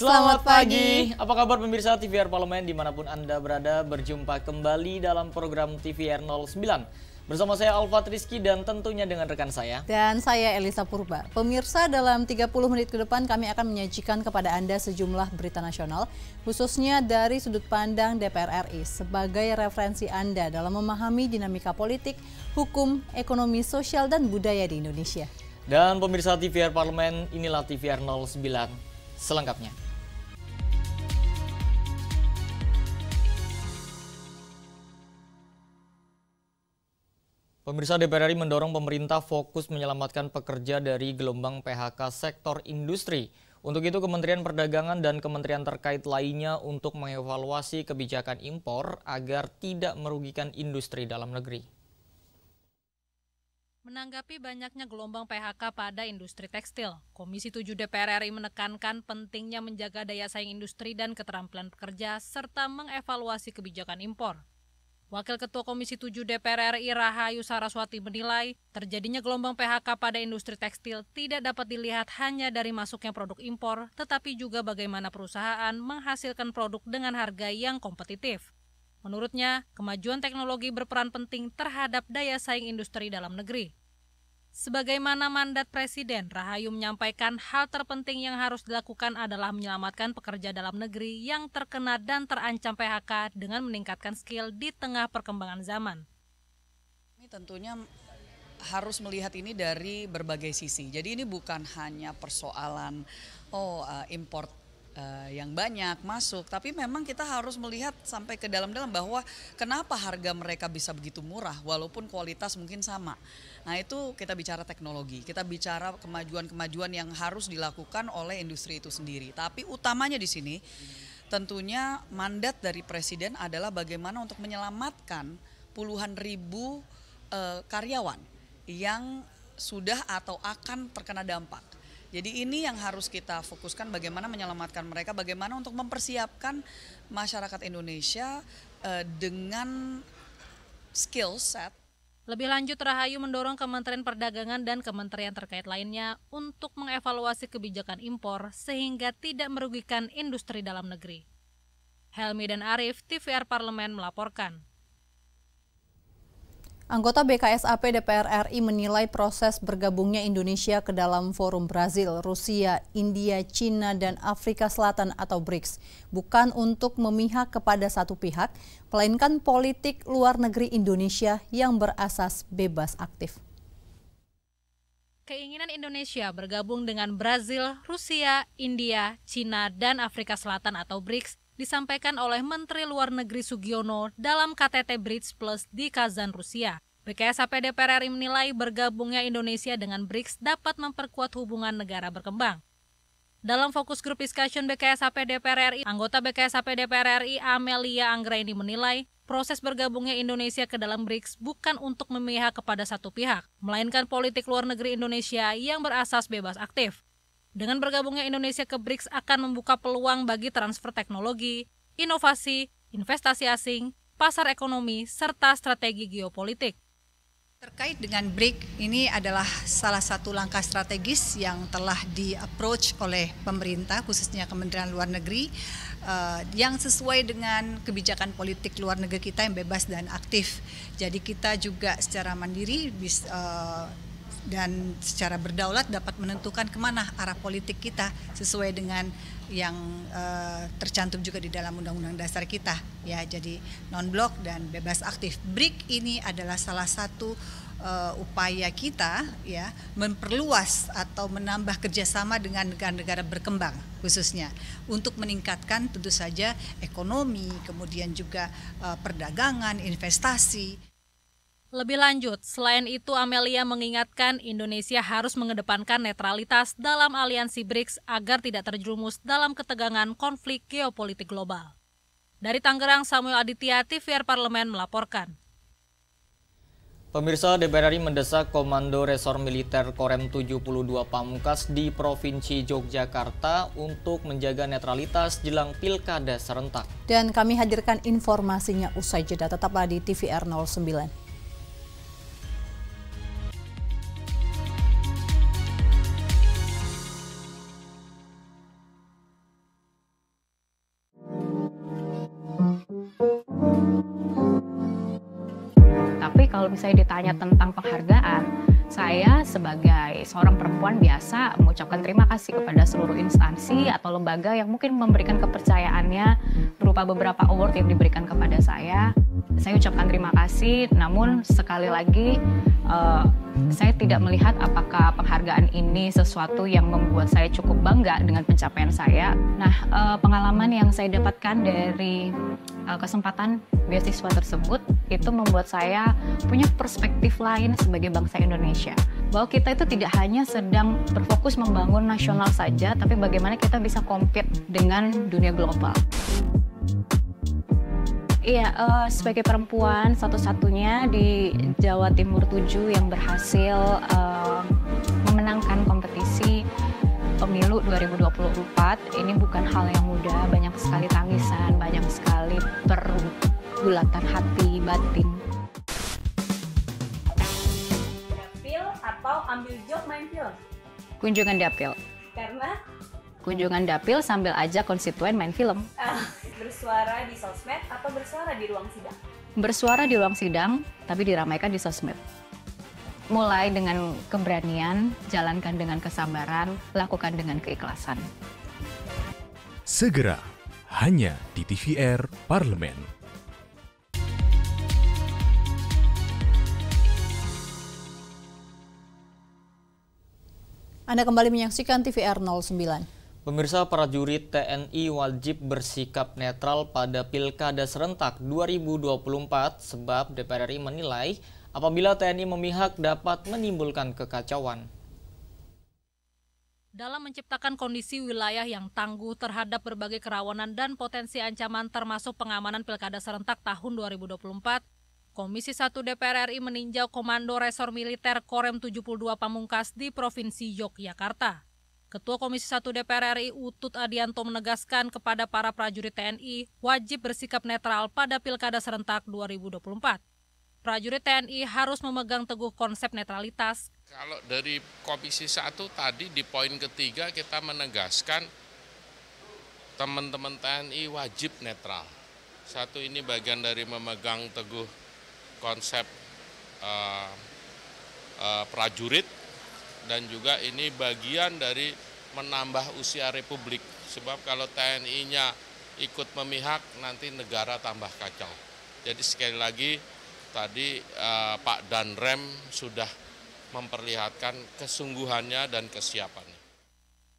Selamat pagi, apa kabar pemirsa TVR Parlemen dimanapun Anda berada, berjumpa kembali dalam program TVR 09. Bersama saya Alfat Rizqi dan tentunya dengan rekan saya. Dan saya Elisa Purba. Pemirsa, dalam 30 menit ke depan kami akan menyajikan kepada Anda sejumlah berita nasional, khususnya dari sudut pandang DPR RI sebagai referensi Anda dalam memahami dinamika politik, hukum, ekonomi, sosial, dan budaya di Indonesia. Dan pemirsa TVR Parlemen, inilah TVR 09. Selengkapnya. Pemirsa, DPR RI mendorong pemerintah fokus menyelamatkan pekerja dari gelombang PHK sektor industri. Untuk itu, Kementerian Perdagangan dan Kementerian terkait lainnya untuk mengevaluasi kebijakan impor agar tidak merugikan industri dalam negeri. Menanggapi banyaknya gelombang PHK pada industri tekstil, Komisi 7 DPR RI menekankan pentingnya menjaga daya saing industri dan keterampilan pekerja, serta mengevaluasi kebijakan impor. Wakil Ketua Komisi 7 DPR RI Rahayu Saraswati menilai, terjadinya gelombang PHK pada industri tekstil tidak dapat dilihat hanya dari masuknya produk impor, tetapi juga bagaimana perusahaan menghasilkan produk dengan harga yang kompetitif. Menurutnya, kemajuan teknologi berperan penting terhadap daya saing industri dalam negeri. Sebagaimana mandat Presiden, Rahayu menyampaikan hal terpenting yang harus dilakukan adalah menyelamatkan pekerja dalam negeri yang terkena dan terancam PHK dengan meningkatkan skill di tengah perkembangan zaman. Ini tentunya harus melihat ini dari berbagai sisi. Jadi ini bukan hanya persoalan import yang banyak masuk, tapi memang kita harus melihat sampai ke dalam-dalam bahwa kenapa harga mereka bisa begitu murah walaupun kualitas mungkin sama. Nah, itu kita bicara teknologi, kita bicara kemajuan-kemajuan yang harus dilakukan oleh industri itu sendiri. Tapi utamanya di sini tentunya mandat dari Presiden adalah bagaimana untuk menyelamatkan puluhan ribu karyawan yang sudah atau akan terkena dampak. Jadi ini yang harus kita fokuskan, bagaimana menyelamatkan mereka, bagaimana untuk mempersiapkan masyarakat Indonesia dengan skill set. Lebih lanjut, Rahayu mendorong Kementerian Perdagangan dan Kementerian terkait lainnya untuk mengevaluasi kebijakan impor sehingga tidak merugikan industri dalam negeri. Helmi dan Arif, TVR Parlemen melaporkan. Anggota BKSP DPR RI menilai proses bergabungnya Indonesia ke dalam forum Brazil, Rusia, India, China, dan Afrika Selatan atau BRICS bukan untuk memihak kepada satu pihak, melainkan politik luar negeri Indonesia yang berasas bebas aktif. Keinginan Indonesia bergabung dengan Brazil, Rusia, India, China, dan Afrika Selatan atau BRICS disampaikan oleh Menteri Luar Negeri Sugiono dalam KTT BRICS Plus di Kazan, Rusia. BKSP DPR RI menilai bergabungnya Indonesia dengan BRICS dapat memperkuat hubungan negara berkembang. Dalam fokus grup discussion BKSP DPR RI, anggota BKSP DPR RI Amelia Anggraini menilai proses bergabungnya Indonesia ke dalam BRICS bukan untuk memihak kepada satu pihak, melainkan politik luar negeri Indonesia yang berasas bebas aktif. Dengan bergabungnya Indonesia ke BRICS akan membuka peluang bagi transfer teknologi, inovasi, investasi asing, pasar ekonomi, serta strategi geopolitik. Terkait dengan BRICS, ini adalah salah satu langkah strategis yang telah di-approach oleh pemerintah, khususnya Kementerian Luar Negeri, yang sesuai dengan kebijakan politik luar negeri kita yang bebas dan aktif. Jadi kita juga secara mandiri dan secara berdaulat dapat menentukan kemana arah politik kita sesuai dengan yang tercantum juga di dalam Undang-Undang Dasar kita, ya. Jadi non-blok dan bebas aktif. BRICS ini adalah salah satu upaya kita, ya, memperluas atau menambah kerjasama dengan negara-negara berkembang khususnya untuk meningkatkan tentu saja ekonomi, kemudian juga perdagangan, investasi. Lebih lanjut, selain itu Amelia mengingatkan Indonesia harus mengedepankan netralitas dalam aliansi BRICS agar tidak terjerumus dalam ketegangan konflik geopolitik global. Dari Tangerang, Samuel Aditya, TVR Parlemen melaporkan. Pemirsa, DPR RI mendesak Komando Resor Militer Korem 72 Pamungkas di Provinsi Yogyakarta untuk menjaga netralitas jelang pilkada serentak. Dan kami hadirkan informasinya usai jeda, tetaplah di TVR 09. misalnya ditanya tentang penghargaan, saya sebagai seorang perempuan biasa mengucapkan terima kasih kepada seluruh instansi atau lembaga yang mungkin memberikan kepercayaannya berupa beberapa award yang diberikan kepada saya. Saya ucapkan terima kasih, namun sekali lagi saya tidak melihat apakah penghargaan ini sesuatu yang membuat saya cukup bangga dengan pencapaian saya. Nah, pengalaman yang saya dapatkan dari kesempatan beasiswa tersebut itu membuat saya punya perspektif lain sebagai bangsa Indonesia. Bahwa kita itu tidak hanya sedang berfokus membangun nasional saja, tapi bagaimana kita bisa compete dengan dunia global. Iya, sebagai perempuan satu-satunya di Jawa Timur 7 yang berhasil memenangkan kompetisi pemilu 2024, ini bukan hal yang mudah, banyak sekali tangisan, banyak sekali pergulatan hati, batin. Dapil atau ambil job main film? Kunjungan dapil. Karena? Kunjungan dapil sambil ajak konstituen main film. Bersuara di sosmed atau bersuara di ruang sidang? Bersuara di ruang sidang, tapi diramaikan di sosmed. Mulai dengan keberanian, jalankan dengan kesabaran, lakukan dengan keikhlasan. Segera, hanya di TVR Parlemen. Anda kembali menyaksikan TVR 09. Pemirsa, prajurit TNI wajib bersikap netral pada Pilkada Serentak 2024 sebab DPR RI menilai apabila TNI memihak dapat menimbulkan kekacauan. Dalam menciptakan kondisi wilayah yang tangguh terhadap berbagai kerawanan dan potensi ancaman termasuk pengamanan Pilkada Serentak tahun 2024, Komisi 1 DPR RI meninjau Komando Resor Militer Korem 72 Pamungkas di Provinsi Yogyakarta. Ketua Komisi 1 DPR RI Utut Adianto menegaskan kepada para prajurit TNI wajib bersikap netral pada Pilkada Serentak 2024. Prajurit TNI harus memegang teguh konsep netralitas. Kalau dari Komisi 1 tadi di poin ketiga kita menegaskan teman-teman TNI wajib netral. Satu, ini bagian dari memegang teguh konsep prajurit. Dan juga ini bagian dari menambah usia Republik. Sebab kalau TNI-nya ikut memihak, nanti negara tambah kacau. Jadi sekali lagi, tadi Pak Danrem sudah memperlihatkan kesungguhannya dan kesiapannya.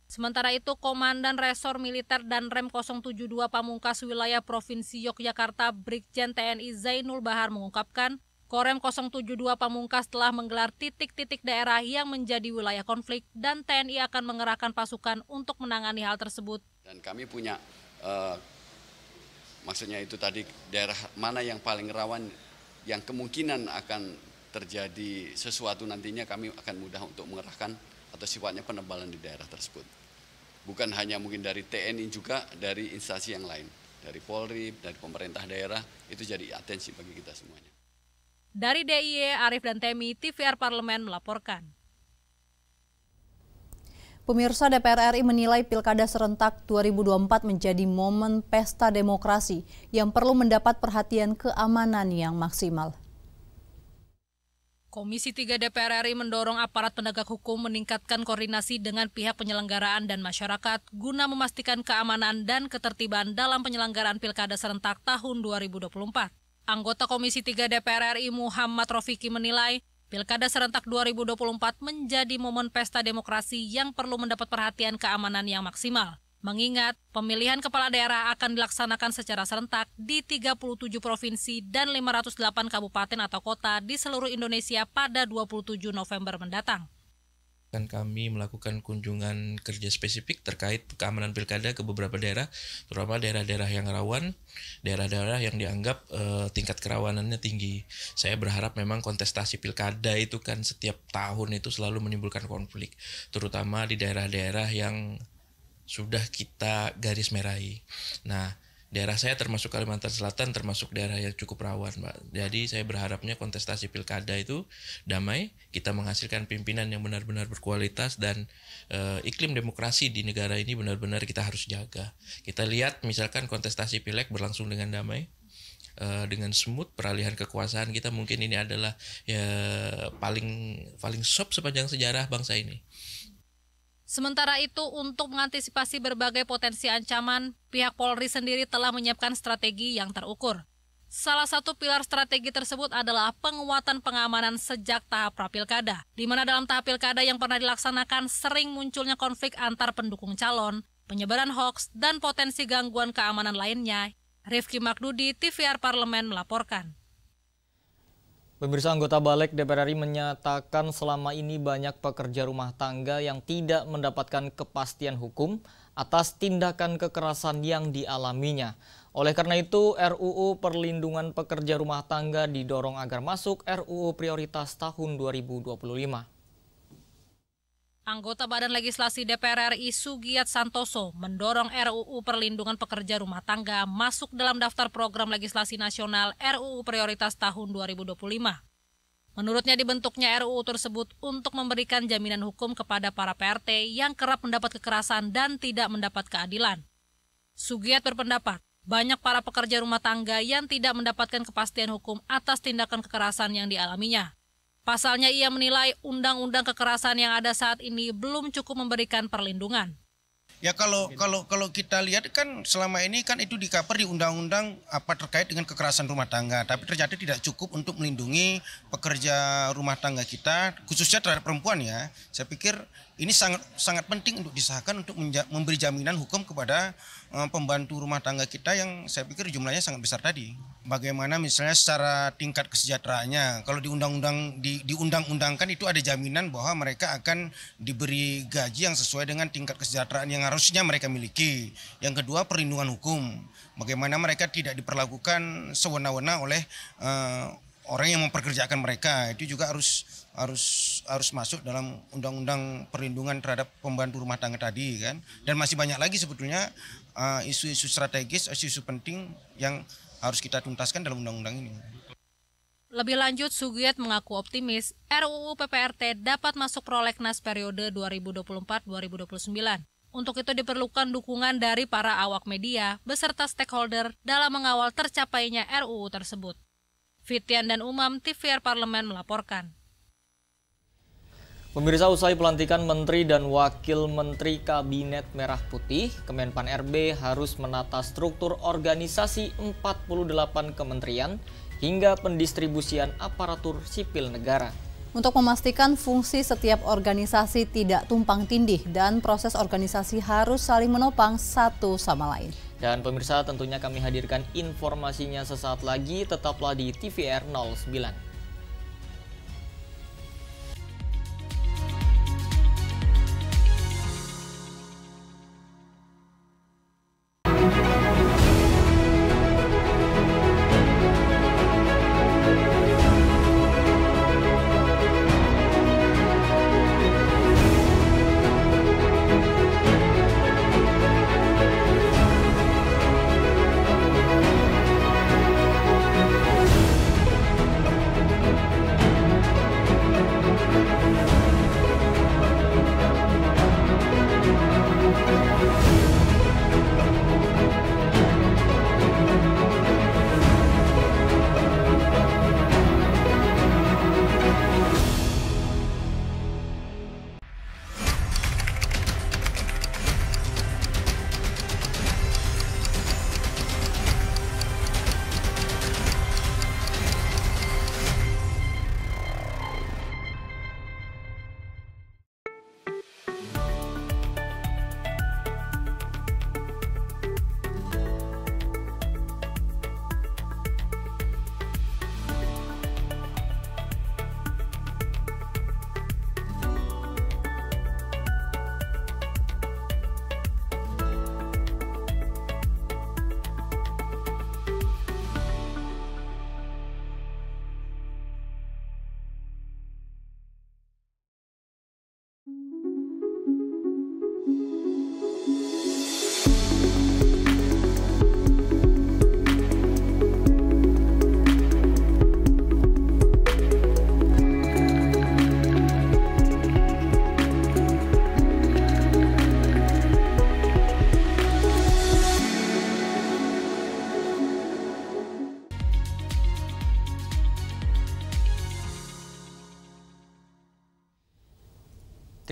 Sementara itu, Komandan Resor Militer Danrem 072 Pamungkas Wilayah Provinsi Yogyakarta, Brigjen TNI Zainul Bahar mengungkapkan, Korem 072 Pamungkas telah menggelar titik-titik daerah yang menjadi wilayah konflik dan TNI akan mengerahkan pasukan untuk menangani hal tersebut. Dan kami punya, maksudnya itu tadi daerah mana yang paling rawan yang kemungkinan akan terjadi sesuatu nantinya kami akan mudah untuk mengerahkan atau sifatnya penebalan di daerah tersebut. Bukan hanya mungkin dari TNI juga, dari instansi yang lain, dari Polri, dari pemerintah daerah, itu jadi atensi bagi kita semuanya. Dari DIY, Arif dan Temi, TVR Parlemen melaporkan. Pemirsa, DPR RI menilai Pilkada Serentak 2024 menjadi momen pesta demokrasi yang perlu mendapat perhatian keamanan yang maksimal. Komisi 3 DPR RI mendorong aparat penegak hukum meningkatkan koordinasi dengan pihak penyelenggaraan dan masyarakat guna memastikan keamanan dan ketertiban dalam penyelenggaraan Pilkada Serentak tahun 2024. Anggota Komisi 3 DPR RI Muhammad Rofiki menilai Pilkada Serentak 2024 menjadi momen pesta demokrasi yang perlu mendapat perhatian keamanan yang maksimal. Mengingat pemilihan kepala daerah akan dilaksanakan secara serentak di 37 provinsi dan 508 kabupaten atau kota di seluruh Indonesia pada 27 November mendatang. Akan kami melakukan kunjungan kerja spesifik terkait keamanan pilkada ke beberapa daerah, terutama daerah-daerah yang rawan, daerah-daerah yang dianggap tingkat kerawanannya tinggi. Saya berharap memang kontestasi pilkada itu kan setiap tahun itu selalu menimbulkan konflik, terutama di daerah-daerah yang sudah kita garis merahi. Nah, daerah saya termasuk Kalimantan Selatan, termasuk daerah yang cukup rawan, Mbak. Jadi saya berharapnya kontestasi pilkada itu damai, kita menghasilkan pimpinan yang benar-benar berkualitas dan iklim demokrasi di negara ini benar-benar kita harus jaga. Kita lihat misalkan kontestasi pileg berlangsung dengan damai, dengan smooth peralihan kekuasaan kita. Mungkin ini adalah ya, paling sop sepanjang sejarah bangsa ini. Sementara itu, untuk mengantisipasi berbagai potensi ancaman, pihak Polri sendiri telah menyiapkan strategi yang terukur. Salah satu pilar strategi tersebut adalah penguatan pengamanan sejak tahap prapilkada, di mana dalam tahap pilkada yang pernah dilaksanakan sering munculnya konflik antar pendukung calon, penyebaran hoaks, dan potensi gangguan keamanan lainnya. Rifki Makdudi, TVR Parlemen melaporkan. Pemirsa, anggota Baleg DPR RI menyatakan selama ini banyak pekerja rumah tangga yang tidak mendapatkan kepastian hukum atas tindakan kekerasan yang dialaminya. Oleh karena itu, RUU Perlindungan Pekerja Rumah Tangga didorong agar masuk RUU Prioritas tahun 2025. Anggota Badan Legislasi DPR RI Sugiat Santoso mendorong RUU Perlindungan Pekerja Rumah Tangga masuk dalam daftar program legislasi nasional RUU Prioritas tahun 2025. Menurutnya dibentuknya RUU tersebut untuk memberikan jaminan hukum kepada para PRT yang kerap mendapat kekerasan dan tidak mendapat keadilan. Sugiat berpendapat, banyak para pekerja rumah tangga yang tidak mendapatkan kepastian hukum atas tindakan kekerasan yang dialaminya. Pasalnya ia menilai undang-undang kekerasan yang ada saat ini belum cukup memberikan perlindungan. Ya kalau kita lihat kan selama ini kan itu di-cover di undang-undang apa terkait dengan kekerasan rumah tangga, tapi ternyata tidak cukup untuk melindungi pekerja rumah tangga kita khususnya terhadap perempuan ya. Saya pikir ini sangat penting untuk disahkan untuk memberi jaminan hukum kepada pembantu rumah tangga kita yang saya pikir jumlahnya sangat besar tadi. Bagaimana misalnya secara tingkat kesejahteraannya, kalau di undang-undang diundang-undangkan itu ada jaminan bahwa mereka akan diberi gaji yang sesuai dengan tingkat kesejahteraan yang harusnya mereka miliki. Yang kedua, perlindungan hukum. Bagaimana mereka tidak diperlakukan sewenang-wenang oleh orang yang memperkerjakan mereka. Itu juga harus masuk dalam undang-undang perlindungan terhadap pembantu rumah tangga tadi kan. Dan masih banyak lagi sebetulnya isu-isu strategis, isu-isu penting yang harus kita tuntaskan dalam undang-undang ini. Lebih lanjut, Sugiat mengaku optimis RUU PPRT dapat masuk prolegnas periode 2024-2029. Untuk itu diperlukan dukungan dari para awak media beserta stakeholder dalam mengawal tercapainya RUU tersebut. Fitian dan Umam, TVR Parlemen melaporkan. Pemirsa, usai pelantikan Menteri dan Wakil Menteri Kabinet Merah Putih, Kemenpan RB harus menata struktur organisasi 48 kementerian hingga pendistribusian aparatur sipil negara. Untuk memastikan fungsi setiap organisasi tidak tumpang tindih dan proses organisasi harus saling menopang satu sama lain. Dan pemirsa, tentunya kami hadirkan informasinya sesaat lagi, tetaplah di TVR 09.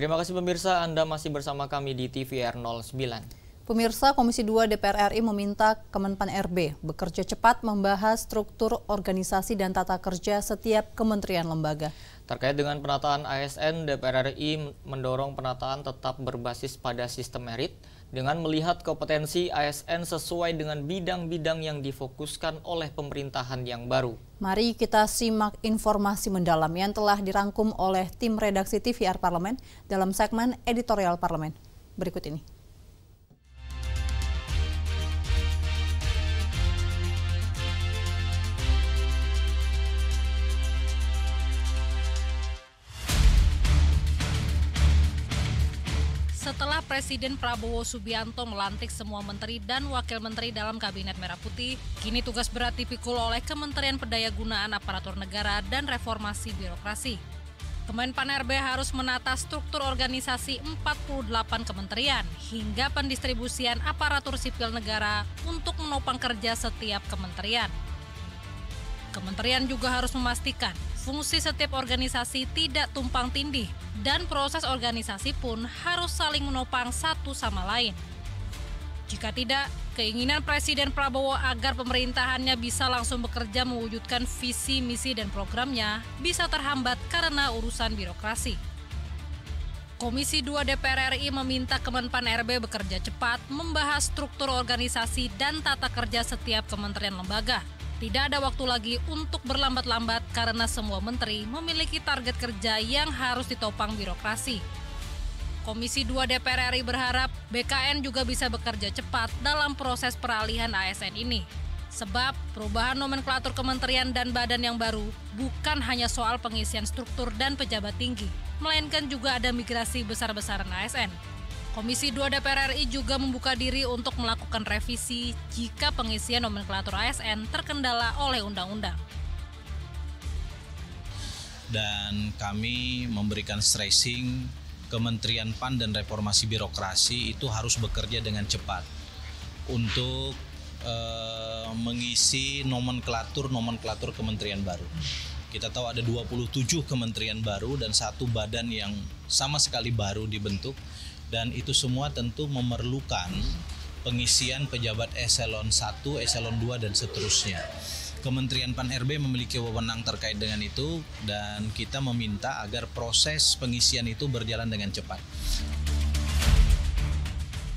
Terima kasih pemirsa, Anda masih bersama kami di TVR 09. Pemirsa, Komisi 2 DPR RI meminta Kemenpan RB bekerja cepat membahas struktur organisasi dan tata kerja setiap kementerian lembaga. Terkait dengan penataan ASN, DPR RI mendorong penataan tetap berbasis pada sistem merit dengan melihat kompetensi ASN sesuai dengan bidang-bidang yang difokuskan oleh pemerintahan yang baru. Mari kita simak informasi mendalam yang telah dirangkum oleh tim redaksi TVR Parlemen dalam segmen editorial Parlemen. Berikut ini. Setelah Presiden Prabowo Subianto melantik semua menteri dan wakil menteri dalam Kabinet Merah Putih, kini tugas berat dipikul oleh Kementerian Pendayagunaan Aparatur Negara dan Reformasi Birokrasi. Kemenpan RB harus menata struktur organisasi 48 kementerian hingga pendistribusian aparatur sipil negara untuk menopang kerja setiap kementerian. Kementerian juga harus memastikan fungsi setiap organisasi tidak tumpang tindih dan proses organisasi pun harus saling menopang satu sama lain. Jika tidak, keinginan Presiden Prabowo agar pemerintahannya bisa langsung bekerja mewujudkan visi, misi, dan programnya bisa terhambat karena urusan birokrasi. Komisi 2 DPR RI meminta Kemenpan RB bekerja cepat membahas struktur organisasi dan tata kerja setiap kementerian lembaga. Tidak ada waktu lagi untuk berlambat-lambat karena semua menteri memiliki target kerja yang harus ditopang birokrasi. Komisi 2 DPR RI berharap BKN juga bisa bekerja cepat dalam proses peralihan ASN ini. Sebab perubahan nomenklatur kementerian dan badan yang baru bukan hanya soal pengisian struktur dan pejabat tinggi, melainkan juga ada migrasi besar-besaran ASN. Komisi 2 DPR RI juga membuka diri untuk melakukan revisi jika pengisian nomenklatur ASN terkendala oleh undang-undang. Dan kami memberikan stressing Kementerian PAN dan Reformasi Birokrasi itu harus bekerja dengan cepat untuk mengisi nomenklatur kementerian baru. Kita tahu ada 27 kementerian baru dan satu badan yang sama sekali baru dibentuk, dan itu semua tentu memerlukan pengisian pejabat eselon 1, eselon 2, dan seterusnya. Kementerian PAN RB memiliki wewenang terkait dengan itu dan kita meminta agar proses pengisian itu berjalan dengan cepat.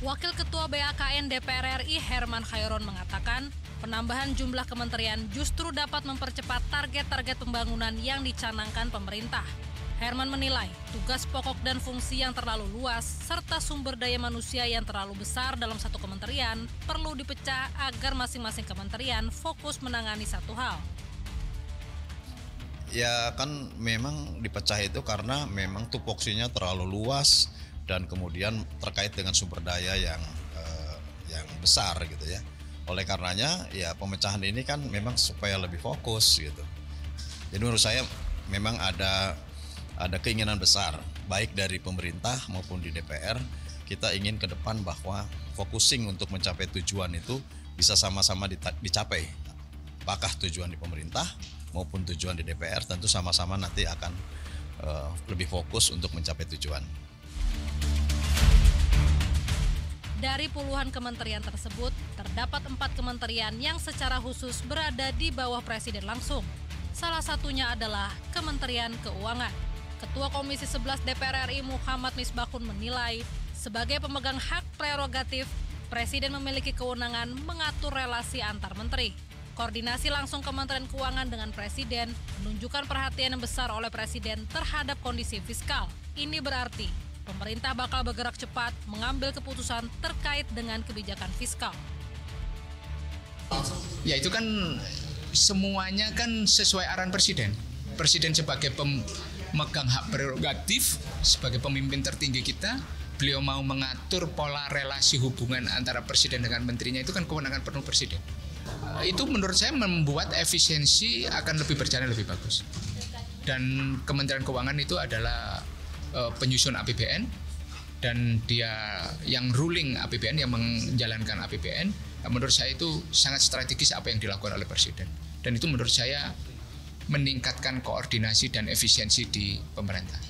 Wakil Ketua BAKN DPR RI Herman Khairon mengatakan penambahan jumlah kementerian justru dapat mempercepat target-target pembangunan yang dicanangkan pemerintah. Herman menilai tugas pokok dan fungsi yang terlalu luas serta sumber daya manusia yang terlalu besar dalam satu kementerian perlu dipecah agar masing-masing kementerian fokus menangani satu hal. Ya kan memang dipecah itu karena memang tupoksinya terlalu luas, dan kemudian terkait dengan sumber daya yang besar gitu ya. Oleh karenanya ya pemecahan ini kan memang supaya lebih fokus gitu. Jadi menurut saya memang ada keinginan besar baik dari pemerintah maupun di DPR, kita ingin ke depan bahwa focusing untuk mencapai tujuan itu bisa sama-sama dicapai. Apakah tujuan di pemerintah maupun tujuan di DPR tentu sama-sama nanti akan lebih fokus untuk mencapai tujuan. Dari puluhan kementerian tersebut, terdapat 4 kementerian yang secara khusus berada di bawah presiden langsung. Salah satunya adalah Kementerian Keuangan. Ketua Komisi 11 DPR RI Muhammad Misbakun menilai, sebagai pemegang hak prerogatif, presiden memiliki kewenangan mengatur relasi antar menteri. Koordinasi langsung Kementerian Keuangan dengan presiden menunjukkan perhatian yang besar oleh presiden terhadap kondisi fiskal. Ini berarti pemerintah bakal bergerak cepat mengambil keputusan terkait dengan kebijakan fiskal. Ya itu kan semuanya kan sesuai arahan Presiden. Presiden sebagai pemegang hak prerogatif, sebagai pemimpin tertinggi kita, beliau mau mengatur pola relasi hubungan antara Presiden dengan menterinya, itu kan kewenangan penuh Presiden. Itu menurut saya membuat efisiensi akan lebih berjalan lebih bagus. Dan Kementerian Keuangan itu adalah penyusun APBN, dan dia yang ruling APBN, yang menjalankan APBN. Menurut saya itu sangat strategis apa yang dilakukan oleh Presiden, dan itu menurut saya meningkatkan koordinasi dan efisiensi di pemerintah.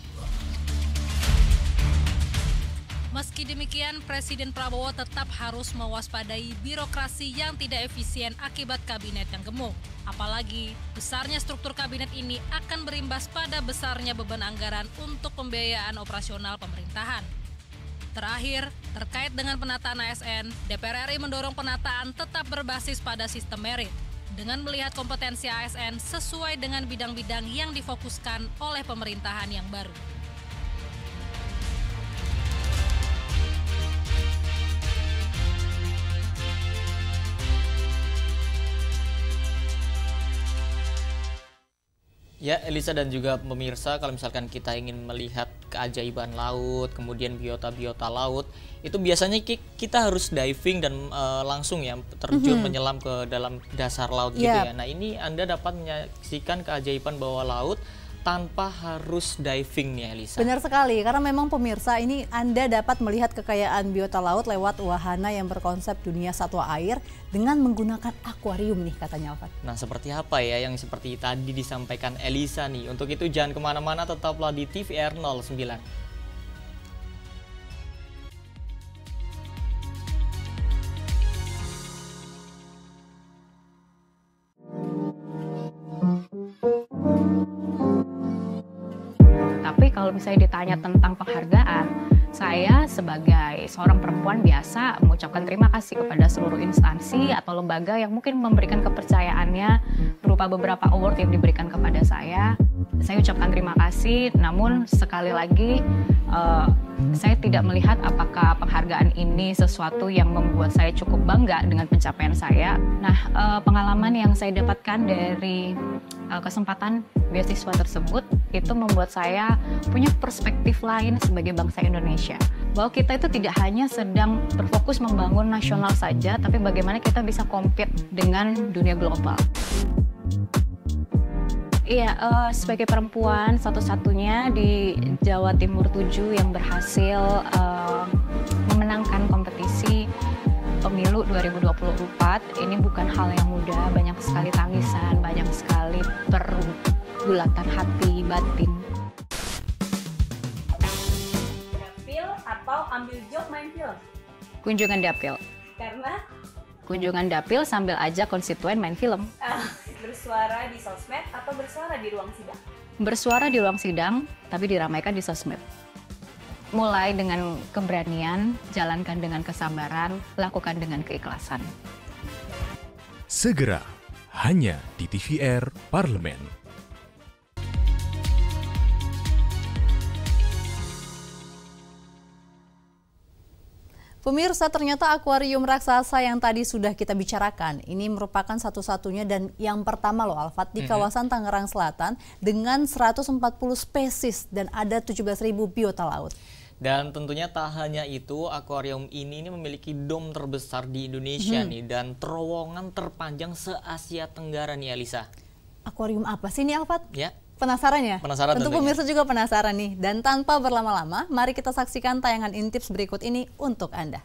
Meski demikian, Presiden Prabowo tetap harus mewaspadai birokrasi yang tidak efisien akibat kabinet yang gemuk. Apalagi, besarnya struktur kabinet ini akan berimbas pada besarnya beban anggaran untuk pembiayaan operasional pemerintahan. Terakhir, terkait dengan penataan ASN, DPR RI mendorong penataan tetap berbasis pada sistem merit, dengan melihat kompetensi ASN sesuai dengan bidang-bidang yang difokuskan oleh pemerintahan yang baru. Ya, Elisa dan juga pemirsa, kalau misalkan kita ingin melihat keajaiban laut, kemudian biota-biota laut, itu biasanya kita harus diving dan langsung ya terjun menyelam ke dalam dasar laut gitu ya. Nah, ini Anda dapat menyaksikan keajaiban bawah laut tanpa harus diving nih, Elisa. Benar sekali, karena memang pemirsa ini Anda dapat melihat kekayaan biota laut lewat wahana yang berkonsep dunia satwa air dengan menggunakan akuarium nih katanya Alfat. Nah, seperti apa ya yang seperti tadi disampaikan Elisa nih. Untuk itu jangan kemana-mana, tetaplah di TVR 09. Kalau misalnya ditanya tentang penghargaan, saya sebagai seorang perempuan biasa mengucapkan terima kasih kepada seluruh instansi atau lembaga yang mungkin memberikan kepercayaannya berupa beberapa award yang diberikan kepada saya. Saya ucapkan terima kasih, namun sekali lagi saya tidak melihat apakah penghargaan ini sesuatu yang membuat saya cukup bangga dengan pencapaian saya. Nah, pengalaman yang saya dapatkan dari kesempatan beasiswa tersebut itu membuat saya punya perspektif lain sebagai bangsa Indonesia, bahwa kita itu tidak hanya sedang berfokus membangun nasional saja, tapi bagaimana kita bisa compete dengan dunia global. Iya, sebagai perempuan satu-satunya di Jawa Timur 7 yang berhasil memenangkan kompetisi Pemilu 2024, ini bukan hal yang mudah, banyak sekali tangisan, banyak sekali pergulatan hati, batin. Dapil atau ambil job main film? Kunjungan dapil. Karena? Kunjungan dapil sambil ajak konstituen main film. Bersuara di sosmed atau bersuara di ruang sidang? Bersuara di ruang sidang, tapi diramaikan di sosmed. Mulai dengan keberanian, jalankan dengan kesabaran, lakukan dengan keikhlasan. Segera, hanya di TVR Parlemen. Pemirsa, ternyata akuarium raksasa yang tadi sudah kita bicarakan ini merupakan satu-satunya dan yang pertama loh Alfat di kawasan Tangerang Selatan dengan 140 spesies dan ada 17.000 biota laut. Dan tentunya tak hanya itu, akuarium ini memiliki dom terbesar di Indonesia nih, dan terowongan terpanjang se-Asia Tenggara nih, Elisa. Akuarium apa sih nih, Alfat? Ya. Penasaran ya? Penasaran tentunya. Tentu pemirsa juga penasaran nih. Dan tanpa berlama-lama, mari kita saksikan tayangan Intips berikut ini untuk Anda.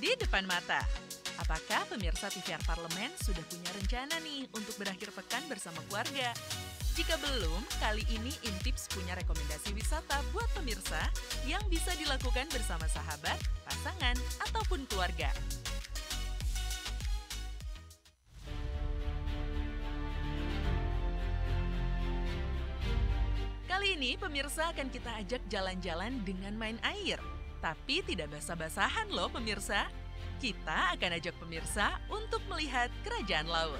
Di depan mata. Apakah pemirsa TVR Parlemen sudah punya rencana nih untuk berakhir pekan bersama keluarga? Jika belum, kali ini Intips punya rekomendasi wisata buat pemirsa yang bisa dilakukan bersama sahabat, pasangan, ataupun keluarga. Kali ini pemirsa akan kita ajak jalan-jalan dengan main air. Tapi tidak basah-basahan loh pemirsa. Kita akan ajak pemirsa untuk melihat kerajaan laut.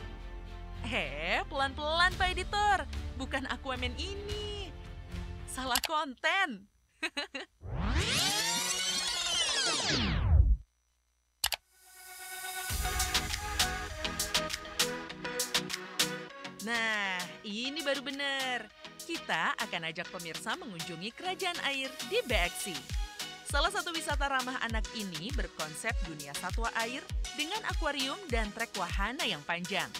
Pelan-pelan Pak Editor. Bukan Aquaman ini. Salah konten. Nah, ini baru benar. Kita akan ajak pemirsa mengunjungi kerajaan air di BXC. Salah satu wisata ramah anak ini berkonsep dunia satwa air dengan akuarium dan trek wahana yang panjang.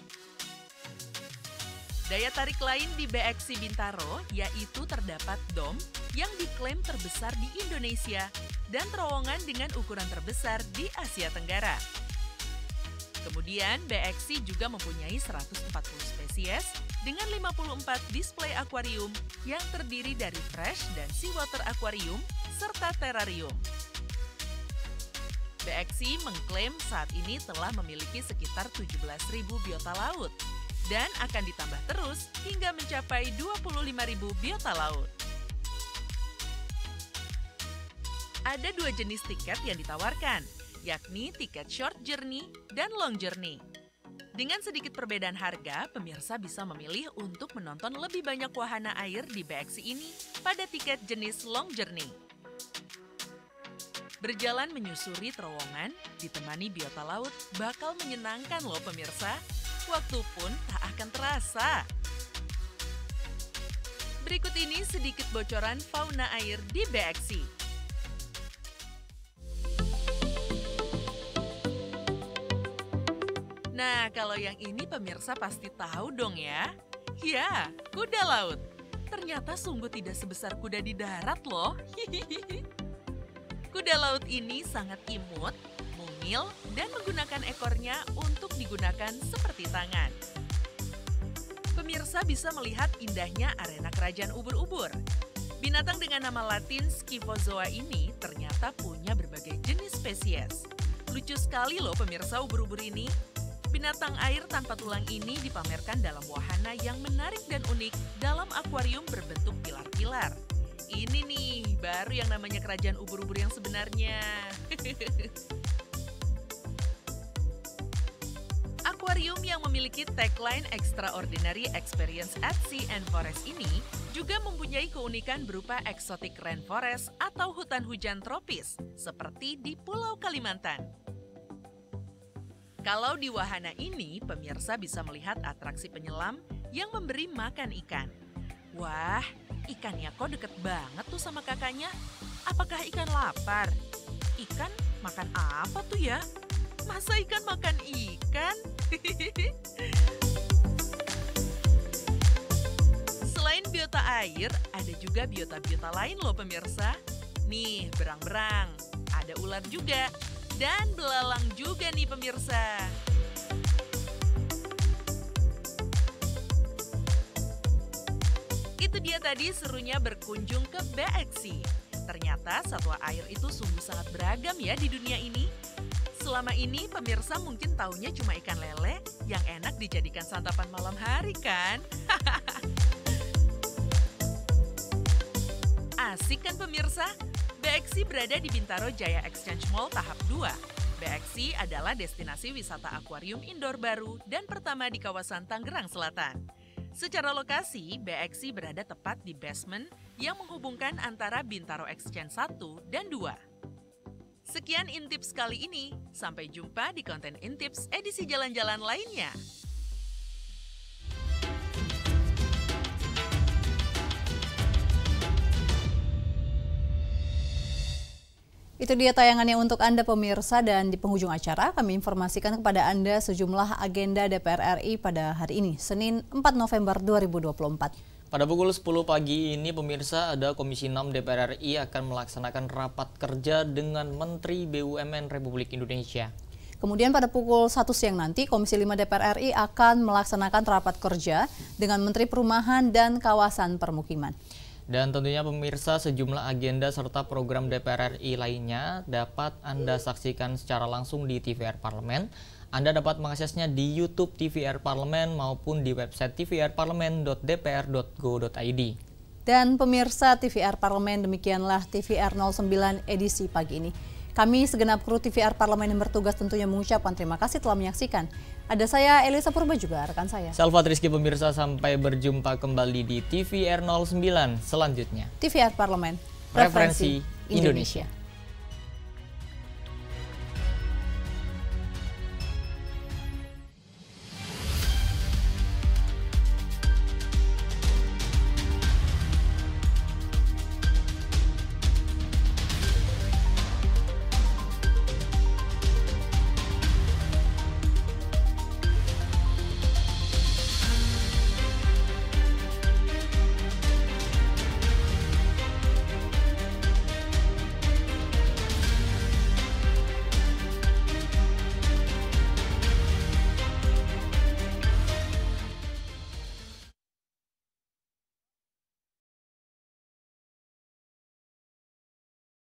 Daya tarik lain di BXC Bintaro yaitu terdapat dom yang diklaim terbesar di Indonesia dan terowongan dengan ukuran terbesar di Asia Tenggara. Kemudian BXC juga mempunyai 140 spesies dengan 54 display akuarium yang terdiri dari fresh dan seawater akuarium serta terrarium. BXC mengklaim saat ini telah memiliki sekitar 17.000 biota laut dan akan ditambah terus hingga mencapai 25.000 biota laut. Ada dua jenis tiket yang ditawarkan, yakni tiket short journey dan long journey. Dengan sedikit perbedaan harga, pemirsa bisa memilih untuk menonton lebih banyak wahana air di BXC ini pada tiket jenis long journey. Berjalan menyusuri terowongan, ditemani biota laut, bakal menyenangkan loh pemirsa. Waktu pun tak akan terasa. Berikut ini sedikit bocoran fauna air di BXC. Nah, kalau yang ini pemirsa pasti tahu dong ya. Ya, kuda laut. Ternyata sungguh tidak sebesar kuda di darat loh. Kuda laut ini sangat imut, mungil, dan menggunakan ekornya untuk digunakan seperti tangan. Pemirsa bisa melihat indahnya arena kerajaan ubur-ubur. Binatang dengan nama latin Scyphozoa ini ternyata punya berbagai jenis spesies. Lucu sekali loh pemirsa ubur-ubur ini. Binatang air tanpa tulang ini dipamerkan dalam wahana yang menarik dan unik dalam akuarium berbentuk pilar-pilar. Ini nih, baru yang namanya kerajaan ubur-ubur yang sebenarnya. Akuarium yang memiliki tagline Extraordinary Experience at Sea and Forest ini juga mempunyai keunikan berupa exotic rainforest atau hutan hujan tropis, seperti di Pulau Kalimantan. Kalau di wahana ini, pemirsa bisa melihat atraksi penyelam yang memberi makan ikan. Wah, ikannya kok deket banget tuh sama kakaknya. Apakah ikan lapar? Ikan makan apa tuh ya? Masa ikan makan ikan? Selain biota air, ada juga biota-biota lain loh pemirsa. Nih, berang-berang, ada ular juga, dan belalang juga nih pemirsa. Itu dia tadi serunya berkunjung ke BXC. Ternyata satwa air itu sungguh sangat beragam ya di dunia ini. Selama ini pemirsa mungkin taunya cuma ikan lele yang enak dijadikan santapan malam hari kan? Asik kan pemirsa? BXC berada di Bintaro Jaya Exchange Mall tahap 2. BXC adalah destinasi wisata akuarium indoor baru dan pertama di kawasan Tangerang Selatan. Secara lokasi, BXC berada tepat di basement yang menghubungkan antara Bintaro Exchange 1 dan 2. Sekian Intips kali ini. Sampai jumpa di konten Intips edisi jalan-jalan lainnya. Itu dia tayangannya untuk Anda pemirsa, dan di penghujung acara kami informasikan kepada Anda sejumlah agenda DPR RI pada hari ini, Senin 4 November 2024. Pada pukul 10 pagi ini pemirsa, ada Komisi 6 DPR RI akan melaksanakan rapat kerja dengan Menteri BUMN Republik Indonesia. Kemudian pada pukul 1 siang nanti, Komisi 5 DPR RI akan melaksanakan rapat kerja dengan Menteri Perumahan dan Kawasan Permukiman. Dan tentunya pemirsa, sejumlah agenda serta program DPR RI lainnya dapat Anda saksikan secara langsung di TVR Parlemen. Anda dapat mengaksesnya di YouTube TVR Parlemen maupun di website tvrparlemen.dpr.go.id. Dan pemirsa TVR Parlemen, demikianlah TVR 09 edisi pagi ini. Kami segenap kru TVR Parlemen yang bertugas tentunya mengucapkan terima kasih telah menyaksikan. Ada saya Elisa Purba juga rekan saya Alfat Rizqi pemirsa, sampai berjumpa kembali di TVR 09 selanjutnya. TVR Parlemen, Referensi Indonesia.